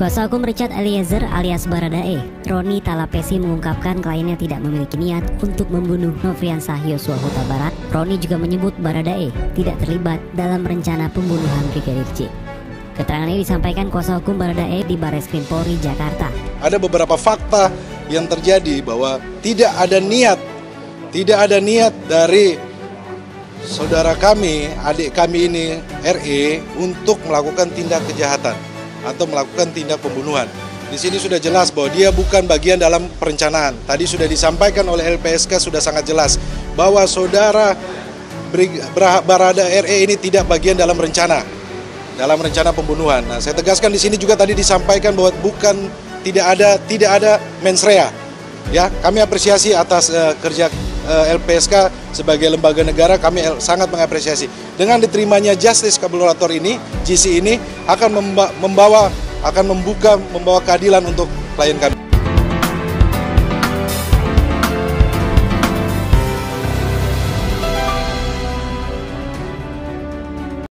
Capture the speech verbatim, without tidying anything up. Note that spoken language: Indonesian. Kuasa hukum Richard Eliezer alias Bharada E, Ronny Talapessy mengungkapkan kliennya tidak memiliki niat untuk membunuh Nofriansyah Yosua Hutabarat. Ronny juga menyebut Bharada E tidak terlibat dalam rencana pembunuhan Brigadir J. Keterangan ini disampaikan kuasa hukum Bharada E di Bareskrim Polri, Jakarta. Ada beberapa fakta yang terjadi bahwa tidak ada niat, tidak ada niat dari saudara kami, adik kami ini R E untuk melakukan tindak kejahatan atau melakukan tindak pembunuhan. Di sini sudah jelas bahwa dia bukan bagian dalam perencanaan. Tadi sudah disampaikan oleh L P S K, sudah sangat jelas bahwa saudara Bharada R E ini tidak bagian dalam rencana dalam rencana pembunuhan. Nah, saya tegaskan di sini juga tadi disampaikan bahwa bukan tidak ada tidak ada mens rea. Ya, kami apresiasi atas uh, kerja uh, L P S K sebagai lembaga negara, kami sangat mengapresiasi. Dengan diterimanya justice collaborator ini, J C ini akan membawa akan membuka membawa keadilan untuk klien kami.